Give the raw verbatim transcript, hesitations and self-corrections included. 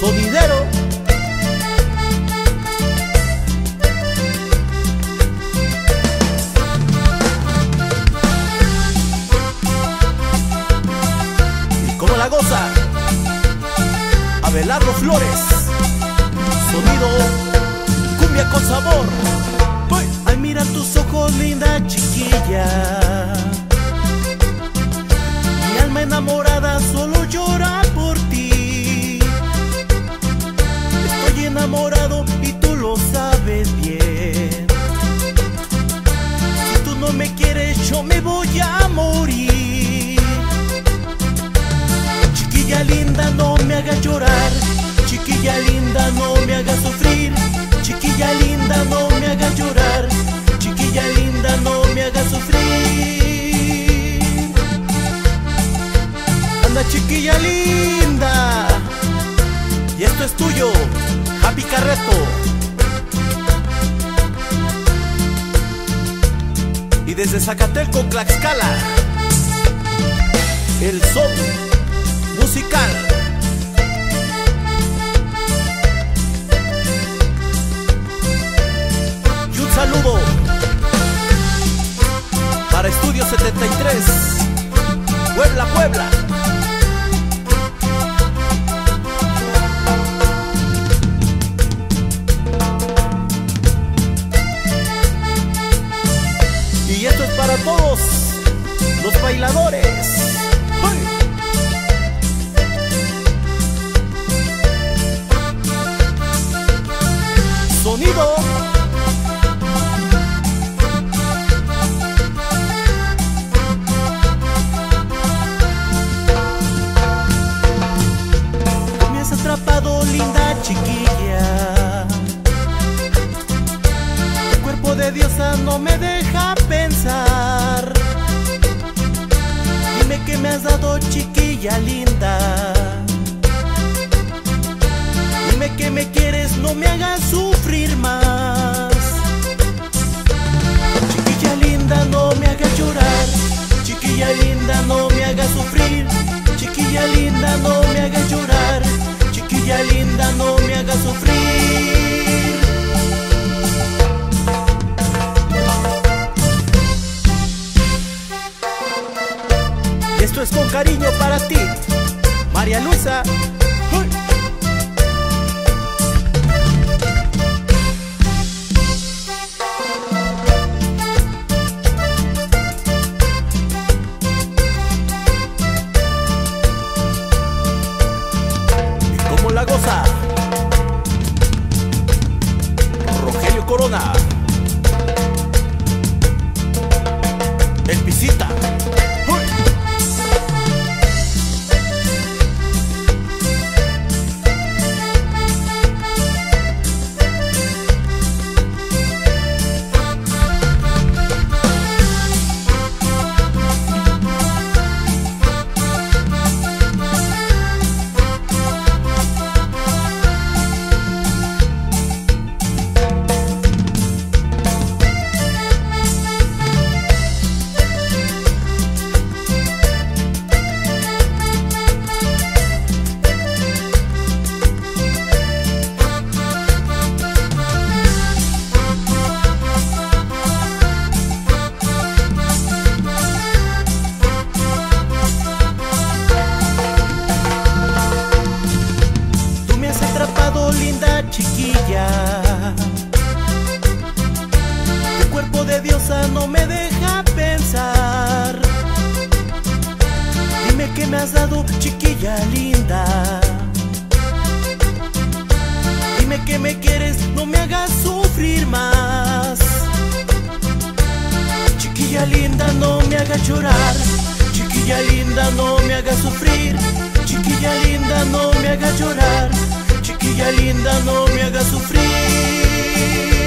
sonidero. Y como la goza Abelardo Flores, sonido cumbia con sabor. Al mirar tus ojos, linda chiquilla, mi alma enamorada solo llora por ti. Estoy enamorado y tú lo sabes bien. Si tú no me quieres, yo me voy a morir. Chiquilla linda, no me hagas llorar. Chiquilla linda, no me hagas sufrir. Chiquilla linda, no me hagas llorar. Chiquilla linda, no me hagas sufrir. Anda chiquilla linda, y esto es tuyo, Happy Carreto. Y desde Zacatelco, Tlaxcala, el son musical. Saludo para Estudio setenta y tres, Puebla, Puebla. Y esto es para todos los bailadores. ¡Hey! Sonido chiquilla, el cuerpo de diosa no me deja pensar. Dime que me has dado, chiquilla linda. Dime que me quieres, no me hagas sufrir más. Chiquilla linda, no me hagas llorar. Chiquilla linda, no me hagas sufrir. Chiquilla linda, no me hagas llorar. Chiquilla linda, no me hagas sufrir. Y esto es con cariño para ti, María Luisa. Rogelio Corona, el visita. ¡Uy! Chiquilla, tu cuerpo de diosa no me deja pensar. Dime que me has dado, chiquilla linda. Dime que me quieres, no me hagas sufrir más. Chiquilla linda, no me hagas llorar. Chiquilla linda, no me hagas sufrir. Chiquilla linda, no me hagas llorar. Chiquilla linda, no me hagas sufrir.